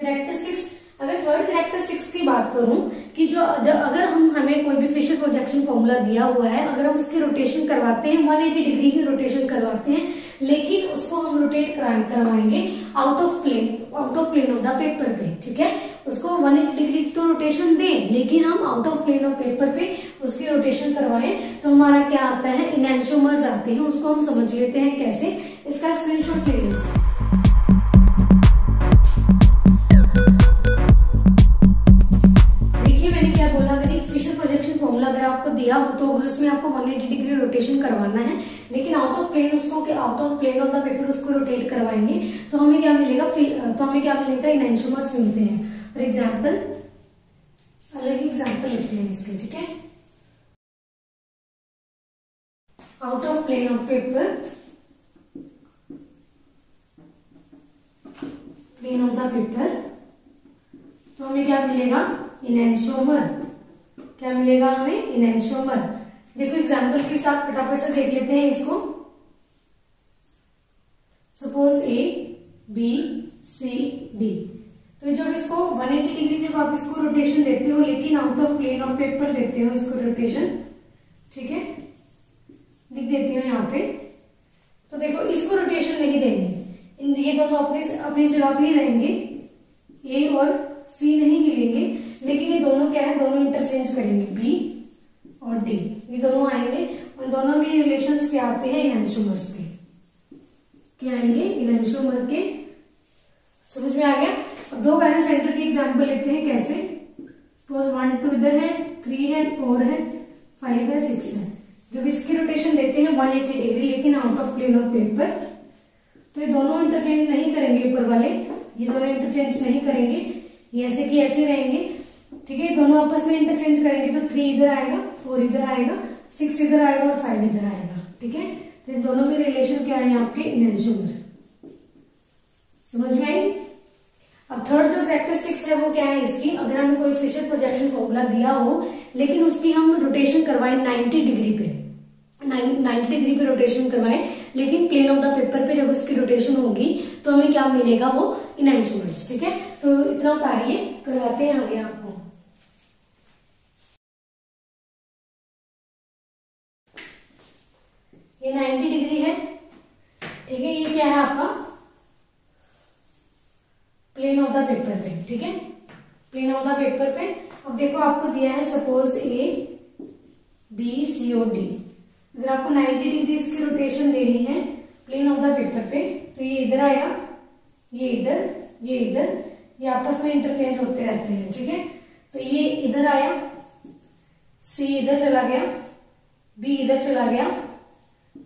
कैरेक्टरिस्टिक्स। अगर थर्ड कैरेक्टरिस्टिक्स की बात करूं कि जो अगर हमें कोई भी फिशर प्रोजेक्शन फॉर्मूला दिया हुआ है, अगर हम उसकी रोटेशन करवाते हैं 180 डिग्री की रोटेशन करवाते हैं, लेकिन उसको हम रोटेट करवाएंगे out of plane of the paper पे, ठीक है, उसको 180 डिग्री तो रोटेशन दें, लेकिन हम out of plane of paper पे उसकी रोटेशन करवाएं, तो हमारा क्या आता है, इनएंशोमर्स आते हैं। उसको हम समझ लेते हैं कैसे, इसका स्क्रीनशॉट ले लीजिए। दिया हो तो अगर उसमें आपको 180 डिग्री रोटेशन करवाना है, लेकिन out of plane of the paper उसको रोटेट करवाएंगे, तो हमें क्या मिलेगा, इनएंशोमर्स मिलते हैं। फॉर एग्जांपल अलग ही एग्जांपल लेते हैं इसके, ठीक है, out of plane of paper, plane of the paper, तो हमें क्या मिलेगा, इनएंशोमर, क्या मिलेगा हमें, इनएंशोमर। देखो एग्जाम्पल के साथ फटाफट से देख लेते हैं इसको। Suppose A B C D, तो जब इसको 180 डिग्री जब आप इसको रोटेशन देते हो, लेकिन out of plane of paper देते हो इसको रोटेशन, ठीक है, लिख देती हो यहाँ पे, तो देखो इसको रोटेशन नहीं देंगे, ये दोनों अपनी जगह पे ही रहेंगे, ए और सी नहीं मिलेंगे, लेकिन ये दोनों क्या है, दोनों इंटरचेंज करेंगे, बी और डी, ये दोनों आएंगे, और दोनों में रिलेशंस क्या आते हैं, इनएंशोमर्स के, क्या आएंगे, इनएंशोमर के समझ में आ गया। अब दो गायरन सेंटर की एग्जांपल लेते हैं कैसे। सपोज 1 2 इधर है, 3 है, 4 है, 5 है, 6 है। जब इसकी रोटेशन देते हैं 180 डिग्री लेकिन आउट ऑफ प्लेन और प्लेन पर, तो ये दोनों इंटरचेंज नहीं करेंगे, ऊपर वाले ये दोनों इंटरचेंज नहीं करेंगे, ये ऐसे की ऐसे रहेंगे, ठीक है। दोनों आपस में इंटरचेंज करेंगे तो 3 इधर आएगा, 4 इधर आएगा, 6 इधर आएगा और 5 इधर आएगा, ठीक है। तो इन दोनों में रिलेशन क्या है आपके इनएंशुअर, समझ में आई। अब थर्ड जो कैरेक्टरिस्टिक्स है वो क्या है इसकी, अगर हमें कोई फिशर प्रोजेक्शन फॉर्मूला दिया हो लेकिन उसकी हम रोटेशन करवाएं 90 डिग्री पे, 90 डिग्री पे रोटेशन करवाएं लेकिन प्लेन ऑफ द पेपर पे जब उसकी रोटेशन होगी तो हमें क्या मिलेगा, वो इनएंशुअर्स, ठीक है। तो इतना उतारिए, करवाते हैं आगे आपको। ये 90 डिग्री है, ठीक है, ये क्या है आपका प्लेन ऑफ द पेपर पे, ठीक है, प्लेन ऑफ द पेपर पे। अब देखो आपको दिया है सपोज ए बी सी और डी, अगर आपको 90 डिग्री इसकी रोटेशन देनी है प्लेन ऑफ द पेपर पे, तो ये इधर आएगा, ये इधर, ये इधर, ये आपस में इंटरचेंज होते रहते हैं, ठीक है। तो ये इधर आया, सी इधर चला गया, बी इधर चला गया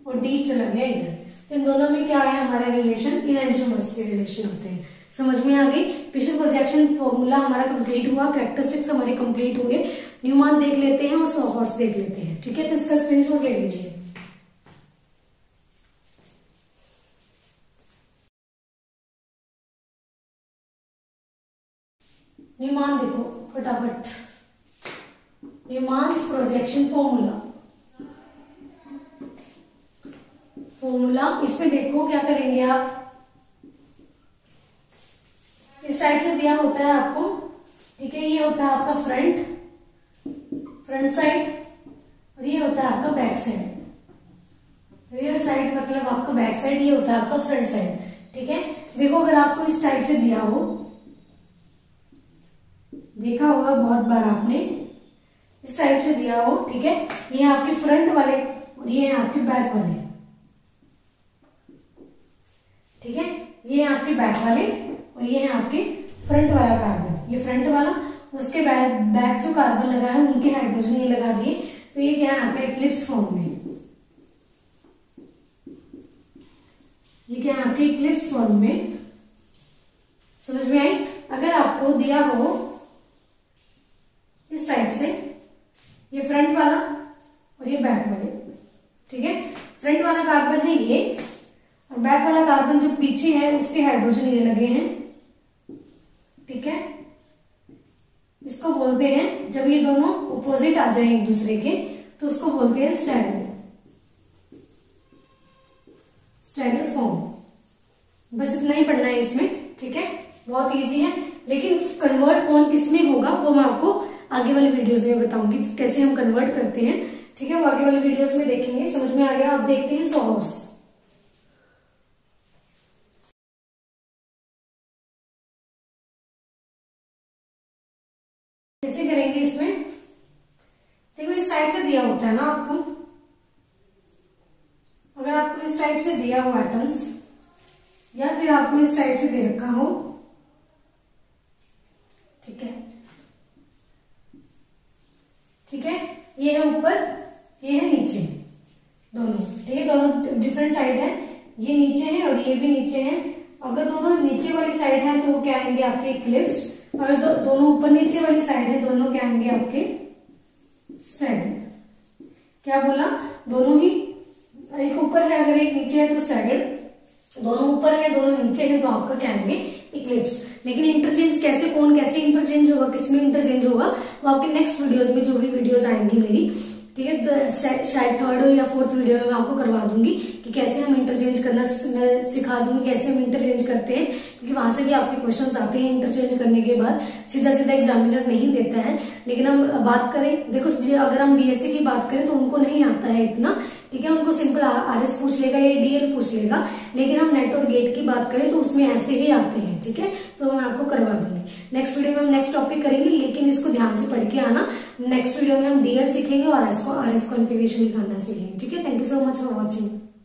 और डी चला गया इधर। तो इन दोनों में क्या है हमारे रिलेशन, इनएंशुअर्स के रिलेशन होते हैं, समझ में आ गई। फिशर प्रोजेक्शन फॉर्मूला हमारा कंप्लीट हुआ, कैरेक्टरिस्टिक्स हमारे कंप्लीट हुए, न्यूमन देख लेते हैं और सॉहॉर्स देख लेते हैं, ठीक है। तो इसका स्क्रीनशॉट ले लीजिए। न्यूमन देखो फटाफट, न्यूमन्स प्रोजेक्शन फॉर्मूला, इसमें देखो क्या करेंगे आप, इस टाइप से दिया होता है आपको, ठीक है। ये होता है आपका फ्रंट साइड और ये होता है आपका बैक साइड, रियर साइड मतलब आपका बैक साइड, ये होता है आपका फ्रंट साइड, ठीक है। देखो अगर आपको इस टाइप से दिया हो, देखा होगा बहुत बार आपने, इस टाइप से दिया हो, ठीक है, ये आपके फ्रंट वाले और ये आपके बैक वाले, ठीक है। ये है आपके बैक वाले और ये है आपके फ्रंट वाला कार्बन, ये फ्रंट वाला, उसके बैक जो कार्बन लगा है उनके हाइड्रोजन ही लगा दिए, तो ये क्या है आपका इक्लिप्स फॉर्म में, ये क्या है आपके इक्लिप्स फॉर्म में, समझ में आई। अगर आपको दिया हो इस टाइप से, ये फ्रंट वाला और ये बैक वाले, ठीक है, फ्रंट वाला कार्बन है ये, बैक वाला कार्बन जो पीछे है उसके हाइड्रोजन ये लगे हैं, ठीक है। इसको बोलते हैं, जब ये दोनों ऑपोजिट आ जाए एक दूसरे के तो उसको बोलते हैं स्टैगर फॉर्म। बस इतना ही पढ़ना है इसमें, ठीक है, बहुत इजी है। लेकिन कन्वर्ट कौन किस में होगा वो मैं आपको आगे वाले वीडियोस में बताऊंगी, कैसे हम कन्वर्ट करते हैं, ठीक है, वो आगे वाले वीडियोस में देखेंगे। समझ में आ गया। आप देखते हैं सॉहॉर्स। कैसे करेंगे इसमें, देखो इस टाइप से दिया होता है ना आपको, अगर आपको इस टाइप से दिया हो एटम्स, या फिर आपको इस टाइप से दे रखा हो, ठीक है, ठीक है, ये है ऊपर, ये है नीचे, दोनों, ठीक है, दोनों डिफरेंट साइड है, ये नीचे है और ये भी नीचे है। अगर दोनों नीचे वाली साइड है तो वो क्या आएंगे आपके इक्लिप्स, और दोनों ऊपर नीचे वाली साइड है, दोनों क्या आएंगे आपके स्टैगर्ड। क्या बोला, दोनों ही, एक ऊपर है अगर एक नीचे है तो स्टैगर्ड, दोनों ऊपर है दोनों नीचे है तो आपका क्या आएंगे इक्लिप्स। लेकिन इंटरचेंज कैसे, कौन कैसे इंटरचेंज होगा, किसमें इंटरचेंज होगा, वो आपके नेक्स्ट वीडियोस में, जो भी वीडियोस आएंगी मेरी, ठीक है, तो शायद थर्ड या फोर्थ वीडियो में मैं आपको करवा दूंगी कि कैसे हम इंटरचेंज करना, मैं सिखा दूंगी कैसे हम इंटरचेंज करते हैं, क्योंकि वहां से भी आपके क्वेश्चंस आते हैं। इंटरचेंज करने के बाद सीधा सीधा एग्जामिनर नहीं देता है, लेकिन हम बात करें, देखो अगर हम बीएससी की बात करें तो उनको नहीं आता है इतना, ठीक है, उनको सिंपल आरएस पूछ लेगा या डीएल पूछ लेगा, लेकिन हम नेट और गेट की बात करें तो उसमें ऐसे ही आते हैं, ठीक है। तो मैं आपको करवा दूंगी, नेक्स्ट वीडियो में हम नेक्स्ट टॉपिक करेंगे, लेकिन इसको ध्यान से पढ़ के आना। नेक्स्ट वीडियो में हम डीएल सीखेंगे और आरएस कॉन्फिगरेशन निकालना सीखेंगे, ठीक है। Thank you so much for watching.